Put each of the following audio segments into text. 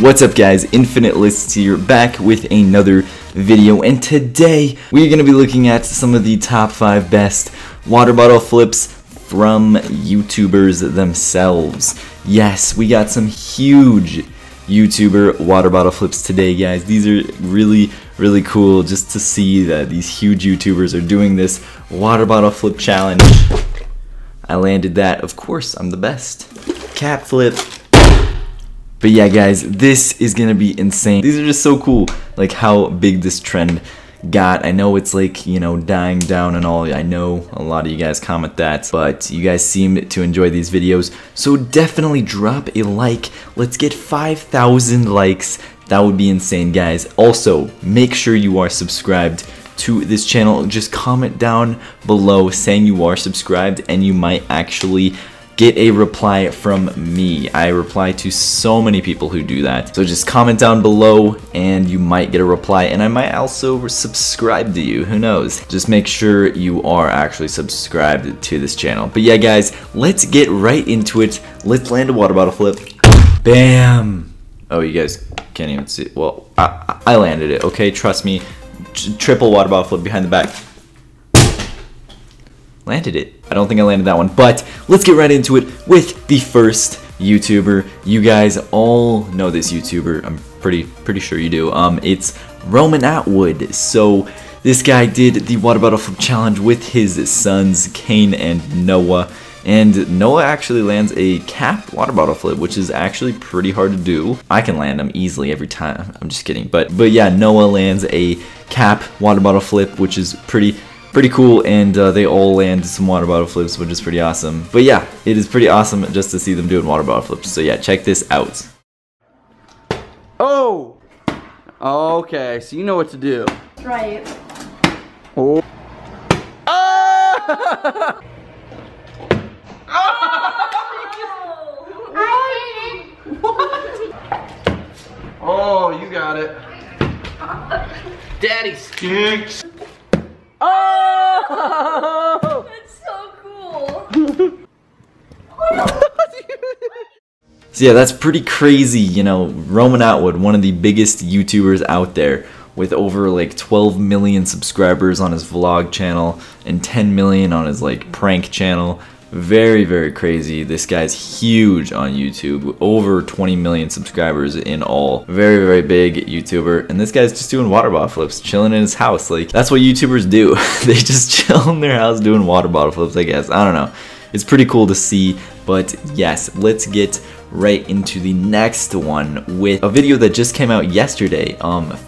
What's up guys, InfiniteLists here, back with another video, and today we're going to be looking at some of the top 5 best water bottle flips from YouTubers themselves. Yes, we got some huge YouTuber water bottle flips today, guys. These are really cool just to see that these huge YouTubers are doing this water bottle flip challenge. I landed that, of course, I'm the best. Cap flip. But yeah guys, this is gonna be insane. These are just so cool, like how big this trend got. I know it's like, you know, dying down and all. I know a lot of you guys comment that, but you guys seem to enjoy these videos, so definitely drop a like. Let's get 5,000 likes. That would be insane, guys. Also, make sure you are subscribed to this channel. Just comment down below saying you are subscribed, and you might actually get a reply from me. I reply to so many people who do that. So just comment down below and you might get a reply, and I might also subscribe to you, who knows. Just make sure you are actually subscribed to this channel. But yeah guys, let's get right into it. Let's land a water bottle flip. Bam! Oh, you guys can't even see. Well, I landed it, okay, trust me. Triple water bottle flip behind the back. Landed it. I don't think I landed that one, but let's get right into it with the first YouTuber. You guys all know this YouTuber. I'm pretty sure you do. It's Roman Atwood. So this guy did the water bottle flip challenge with his sons Kane and Noah. And Noah actually lands a cap water bottle flip, which is actually pretty hard to do. I can land them easily every time. I'm just kidding. But yeah, Noah lands a cap water bottle flip, which is pretty cool, and they all land some water bottle flips, which is pretty awesome. But yeah, it is pretty awesome just to see them doing water bottle flips. So yeah, check this out. Oh! Okay, so you know what to do. Right. Oh! Ah! Ah! No. I did it! What? Oh, you got it. Daddy stinks! Oh! That's so cool. So yeah, that's pretty crazy, you know, Roman Atwood, one of the biggest YouTubers out there, with over like 12 million subscribers on his vlog channel and 10 million on his like prank channel. Very crazy. This guy's huge on YouTube, over 20 million subscribers in all. Very big YouTuber, and this guy's just doing water bottle flips, chilling in his house. Like, that's what YouTubers do. They just chill in their house doing water bottle flips, I guess. I don't know, it's pretty cool to see. But yes, let's get right into the next one with a video that just came out yesterday.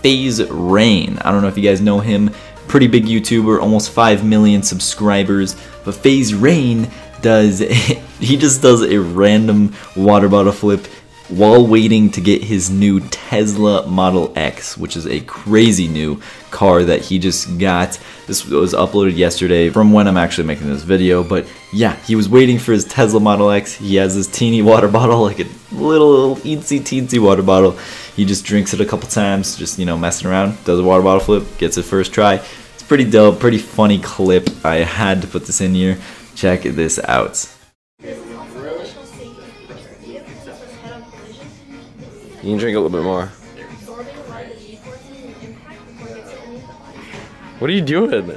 FaZe Rain, I don't know if you guys know him, pretty big YouTuber, almost 5 million subscribers. But FaZe Rain does a random water bottle flip while waiting to get his new Tesla Model X, which is a crazy new car that he just got. This was uploaded yesterday from when I'm actually making this video, but yeah, he was waiting for his Tesla Model X. He has this teeny water bottle, like a little teensy water bottle. He just drinks it a couple times, just, you know, messing around, does a water bottle flip, gets it first try. It's pretty dope, pretty funny clip. I had to put this in here. Check this out. You can drink a little bit more. What are you doing?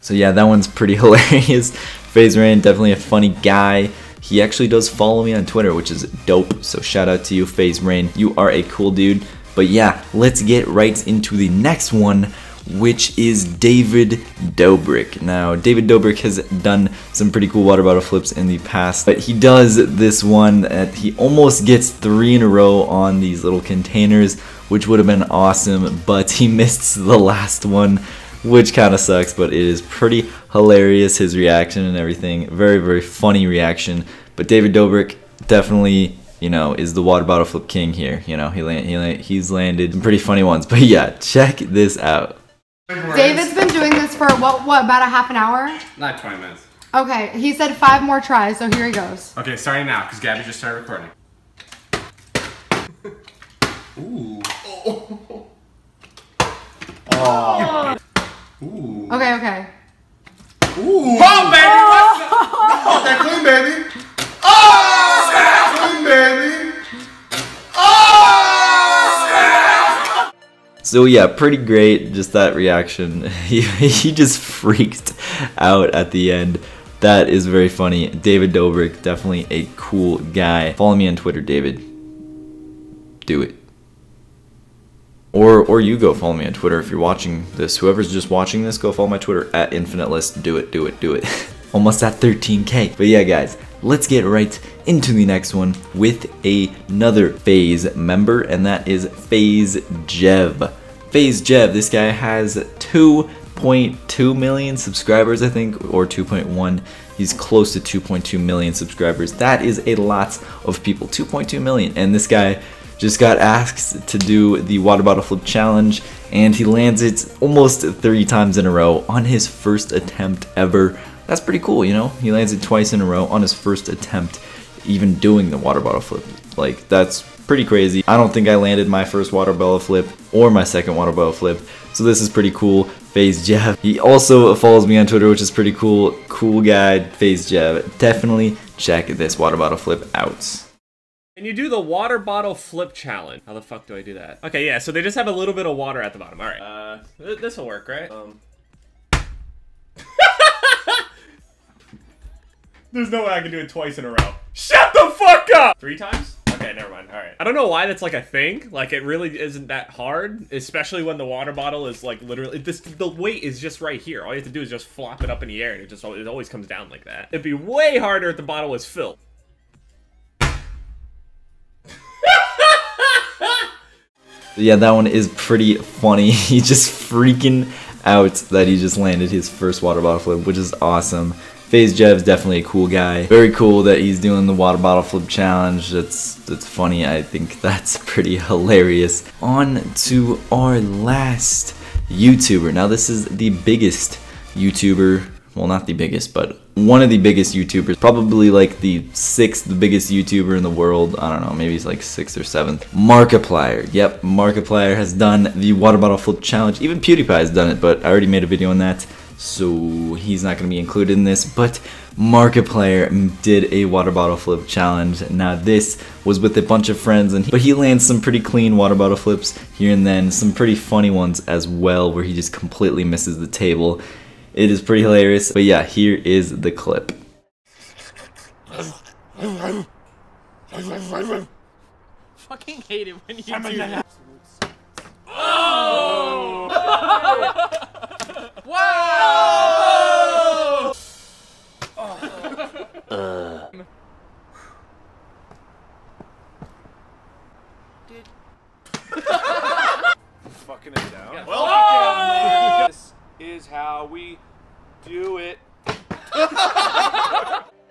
So yeah, that one's pretty hilarious. FaZe Rain, definitely a funny guy. He actually does follow me on Twitter, which is dope. So shout out to you, FaZe Rain. You are a cool dude. But yeah, let's get right into the next one, which is David Dobrik. Now, David Dobrik has done some pretty cool water bottle flips in the past, but he does this one that he almost gets 3 in a row on these little containers, which would have been awesome, but he missed the last one, which kind of sucks, but it is pretty hilarious, his reaction and everything. Very funny reaction. But David Dobrik definitely, you know, is the water bottle flip king here. You know, he's landed some pretty funny ones. But yeah, check this out. David's been doing this for what about a half an hour? Not 20 minutes. Okay, he said 5 more tries, so here he goes. Okay, starting now, because Gabby just started recording. Ooh. Oh. Oh. Ooh. Okay, okay. Ooh. Oh, baby! Oh. No, that clean, baby! Oh! That clean, baby! Oh! So yeah, pretty great, just that reaction. He just freaked out at the end. That is very funny. David Dobrik, definitely a cool guy. Follow me on Twitter, David. Do it. Or you go follow me on Twitter if you're watching this. Whoever's just watching this, go follow my Twitter at InfiniteLists. Do it, do it, do it. Almost at 13K. But yeah, guys, let's get right into the next one with another FaZe member, and that is FaZe Jev. FaZe Jev, this guy has 2.2 million subscribers, I think, or 2.1. He's close to 2.2 million subscribers. That is a lot of people, 2.2 million. And this guy just got asked to do the water bottle flip challenge, and he lands it almost 3 times in a row on his first attempt ever. That's pretty cool, you know? He lands it twice in a row on his first attempt, even doing the water bottle flip. Like, that's pretty crazy. I don't think I landed my first water bottle flip or my second water bottle flip, so this is pretty cool. FaZe Jev. He also follows me on Twitter, which is pretty cool. Cool guy, FaZe Jev. Definitely check this water bottle flip out. And you do the water bottle flip challenge. How the fuck do I do that? Okay, yeah, so they just have a little bit of water at the bottom. All right. This'll work, right? There's no way I can do it twice in a row. Shut the fuck up! 3 times? Okay, never mind. All right. I don't know why that's like a thing. Like, it really isn't that hard, especially when the water bottle is like literally, the weight is just right here. All you have to do is just flop it up in the air, and it always comes down like that. It'd be way harder if the bottle was filled. Yeah, that one is pretty funny. He's just freaking out that he just landed his first water bottle flip, which is awesome. FaZe Jev's definitely a cool guy. Very cool that he's doing the water bottle flip challenge. That's funny. I think that's pretty hilarious. On to our last YouTuber. Now, this is the biggest YouTuber. Well, not the biggest, but one of the biggest YouTubers, probably like the 6th biggest YouTuber in the world. I don't know, maybe he's like 6th or 7th. Markiplier. Yep, Markiplier has done the water bottle flip challenge. Even PewDiePie has done it, but I already made a video on that, so he's not going to be included in this. But Markiplier did a water bottle flip challenge. Now, this was with a bunch of friends, but he lands some pretty clean water bottle flips here and then, some pretty funny ones as well, where he just completely misses the table. It is pretty hilarious, but yeah, here is the clip. Fucking hate it when you do that. Oh! Wow! Fucking it down. Well, oh! This is how we do it.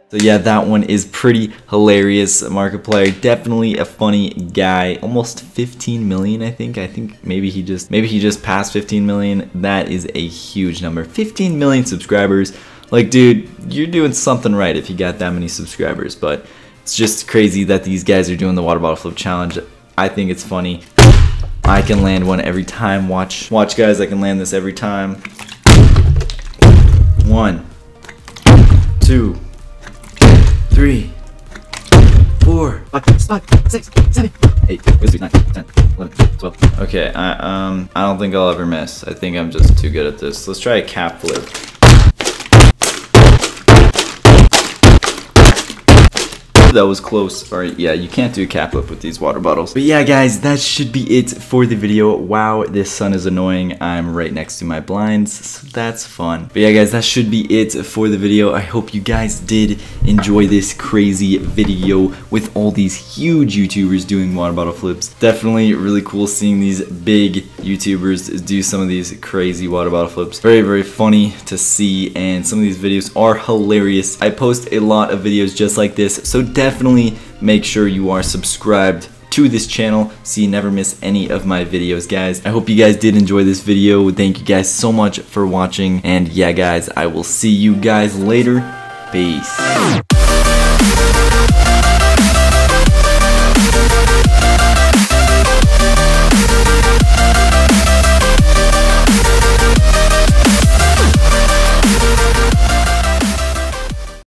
So yeah, that one is pretty hilarious. Markiplier, definitely a funny guy. Almost 15 million, I think. I think maybe he just passed 15 million. That is a huge number. 15 million subscribers. Like, dude, you're doing something right if you got that many subscribers. But it's just crazy that these guys are doing the water bottle flip challenge. I think it's funny. I can land one every time. Watch guys, I can land this every time. 1, 2, 3, 4, 5, 6, 7, 8, 9, 10, 11, 12. Okay, I don't think I'll ever miss. I think I'm just too good at this. Let's try a cap flip. That was close. All right, yeah, you can't do a cap flip with these water bottles. But yeah, guys, that should be it for the video. Wow, this sun is annoying. I'm right next to my blinds, so that's fun. But yeah, guys, that should be it for the video. I hope you guys did enjoy this crazy video with all these huge YouTubers doing water bottle flips. Definitely really cool seeing these big YouTubers do some of these crazy water bottle flips. Very, very funny to see, and some of these videos are hilarious. I post a lot of videos just like this, so definitely make sure you are subscribed to this channel so you never miss any of my videos, guys. I hope you guys did enjoy this video. Thank you guys so much for watching. And yeah, guys, I will see you guys later. Peace.